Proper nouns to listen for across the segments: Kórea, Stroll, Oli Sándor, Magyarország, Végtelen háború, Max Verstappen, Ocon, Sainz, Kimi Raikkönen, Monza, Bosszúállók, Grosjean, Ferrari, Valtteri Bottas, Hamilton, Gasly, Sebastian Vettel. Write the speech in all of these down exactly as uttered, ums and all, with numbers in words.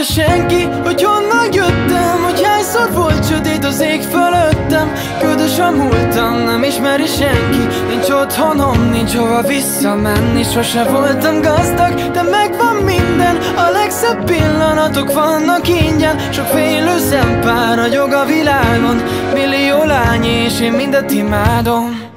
tudja senki, hogy honnan jöttem, hogy hányszor volt sötét az ég fölöttem. Ködös a múltam, nem ismeri senki, nincs otthonom, nincs hova visszamenni. Sose voltam gazdag, de megvan minden, a legszebb pillanatok vannak ingyen. Sok félő szempár ragyog a világon, millió lány és én mindet imádom.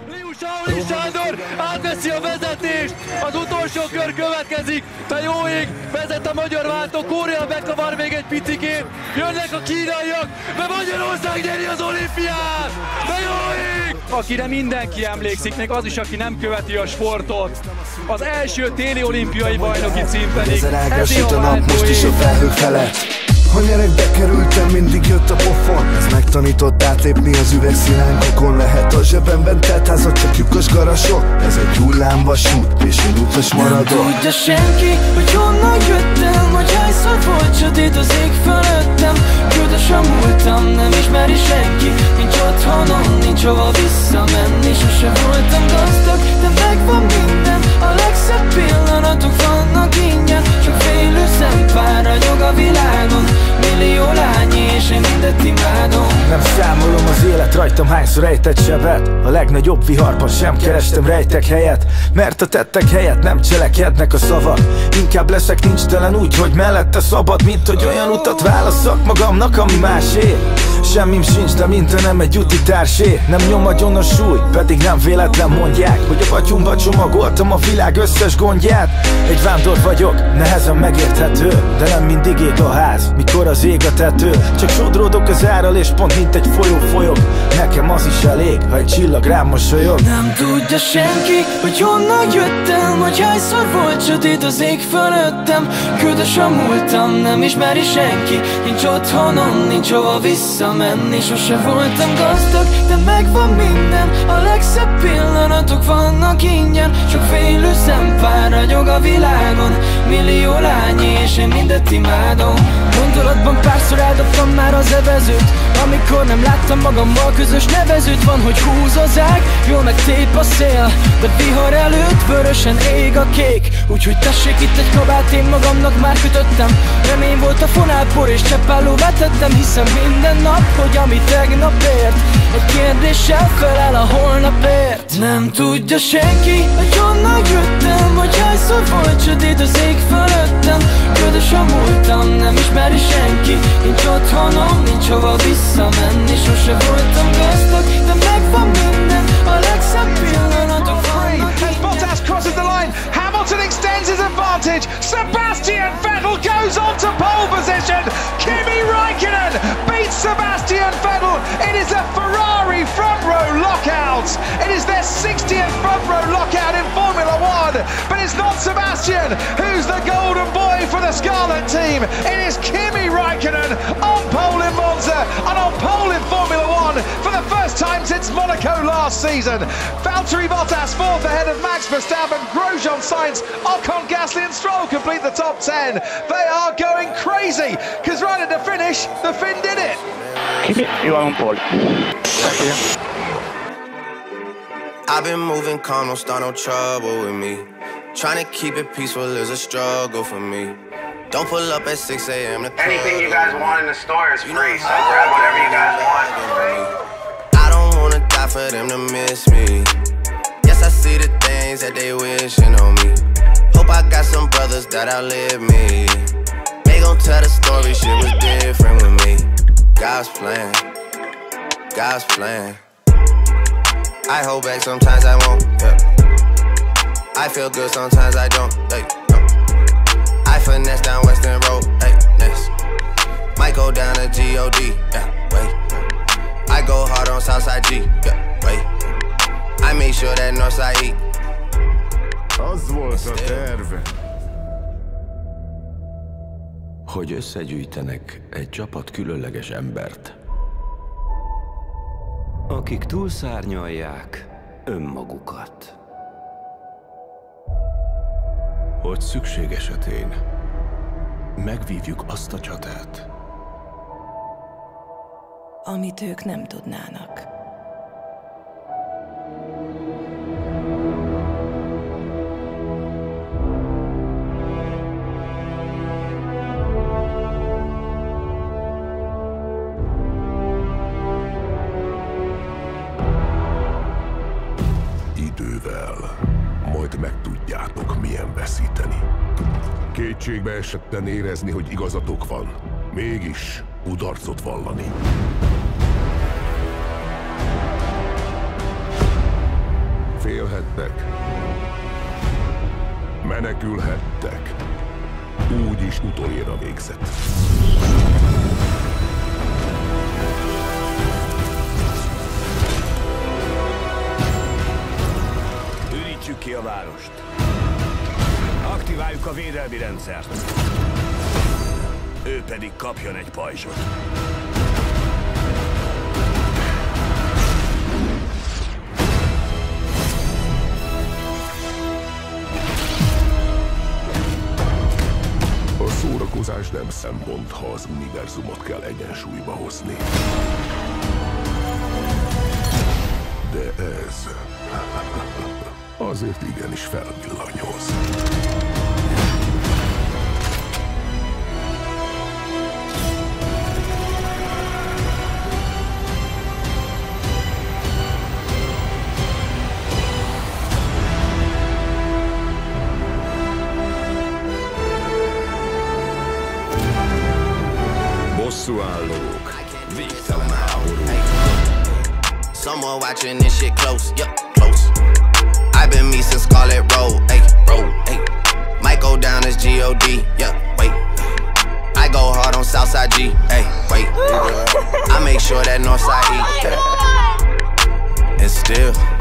Oli Sándor átveszi a vezetést, az utolsó kör következik, a jó ég vezet a magyar váltó, Kórea bekavar még egy picikét, jönnek a kínaiak, de Magyarország nyeri az olimpiát, de jó ég! Akire mindenki emlékszik, még az is, aki nem követi a sportot, az első téli olimpiai bajnoki cím pedig, ezért a váltó ég. Ha nyerekbe kerültem, mindig jött a pofon. Ez megtanított átlépni az üvegszilányokon. Lehet a zsebemben teltházat, csak lyukos garasok. Ez egy hullámvasút, és én utas maradok. Nem tudja senki, hogy honnan jöttem, hogy hányszor volt sötét az ég fölöttem. Ködös a múltam, nem ismeri senki, nincs otthonom, nincs hova visszamenni. Sose voltam gazdag, de megvan minden, a legszebb pillanatok vannak ingyen. Csak félő szempár ragyog a világon, millió lány és én mindet imádom. Nem számolom az élet rajtam, hányszor ejtett sebet. A legnagyobb viharban sem kerestem rejtek helyet, mert a tettek helyett nem cselekednek a szavak. Inkább leszek nincs telen úgy, hogy mellette szabad, mint hogy olyan utat válasszak magamnak, ami másé. Semmim sincs, de mindenem egy úti társé. Nem nyom agyon a súly, pedig nem véletlen mondják, hogy a batyumba csomagoltam a világ összes gondját. Egy vándor vagyok, nehezen megérthető, de nem mindig ég a ház, mikor az ég a tető. Csak sodródok az árral és pont mint egy folyó folyog. Nekem az is elég, ha egy csillag rám mosolyog. Nem tudja senki, hogy honnan jöttem, hogy hányszor volt sötét az ég fölöttem. Ködös a múltam, nem ismeri senki, nincs otthonom, nincs hova visszamenni. Sose voltam gazdag, de megvan minden, a legszebb pillanatok vannak ingyen. Csak félő szempár ragyog a világon, millió lány és én mindet imádom. Gondolatban párszor eldobtam már az evezőt, amikor nem láttam magammal közös nevezőt. Van, hogy húz az ág, jól meg tép a szél, de vihar előtt vörösen ég a kék. Úgyhogy tessék itt egy kabát, én magamnak már kötöttem. Remény volt a fonálpor és cseppállóvá tettem, hiszen minden nap, hogy ami tegnap ért, egy kérdéssel felel a holnapért. Nem tudja senki, hogy honnan jöttem, hogy hányszor volt sötét az ég fölöttem. Ködös a múltam, nem ismeri senki, nincs otthonom, nincs hova visszamenni. Sose voltam gazdag, de megvan minden, a legszebb pillanatok vannak innen. As Bottas crosses the line, Hamilton extends his advantage, Sebastian Vettel goes on to pole position, Kimi Raikkonen beats Sebastian Vettel, it is a Ferrari front row lockout, it is their sixtieth front row lockout in Formula One, but it's not Sebastian who's the golden boy for the Scarlet team, it is Kimi Raikkonen on pole in Monza and on pole in Formula One for the first time since Monaco last season. Valtteri Bottas fourth ahead of Max Verstappen, Grosjean, Sainz, Ocon, Gasly and Stroll complete the top ten. They are going crazy because right at the finish, the Finn did it. Keep it, you are on pole. Thank you. I've been moving calm, don't start no trouble with me. Trying to keep it peaceful is a struggle for me. Don't pull up at six A M Anything you guys want in the store is free, so grab whatever you guys want. I don't wanna die for them to miss me. Yes, I see the things that they wishing on me. Hope I got some brothers that outlive me. They gon' tell the story, shit was different with me. God's plan, God's plan. I hold back sometimes I won't, yeah. I feel good sometimes I don't, like, no. I finesse down Western Road, like, next. Might go down to G O D, yeah, wait. I go hard on Southside G, yeah, wait. I make sure that Northside E. Az volt a terve, hogy összegyűjtenek egy csapat különleges embert, akik túlszárnyalják önmagukat. Hogy szükség esetén megvívjuk azt a csatát, amit ők nem tudnának. idővel, majd megtudjátok, milyen veszíteni. Kétségbe esetten érezni, hogy igazatok van, mégis kudarcot vallani. Félhettek, menekülhettek, úgyis utolér a végzet. Ürítsük ki a várost. Aktiváljuk a védelmi rendszert. Ő pedig kapjon egy pajzsot. A szórakozás nem szempont, ha az univerzumot kell egyensúlyba hozni. De ez... azért igenis felvillanyoz. Bosszúállók, végtelen háború. Someone watching this shit close, yup, close. I've been me since Scarlet Road, ayy, road, ayy. Might go down as G O D, yup, wait. I go hard on Southside G, ayy, wait. I make sure that Northside E, yeah. And still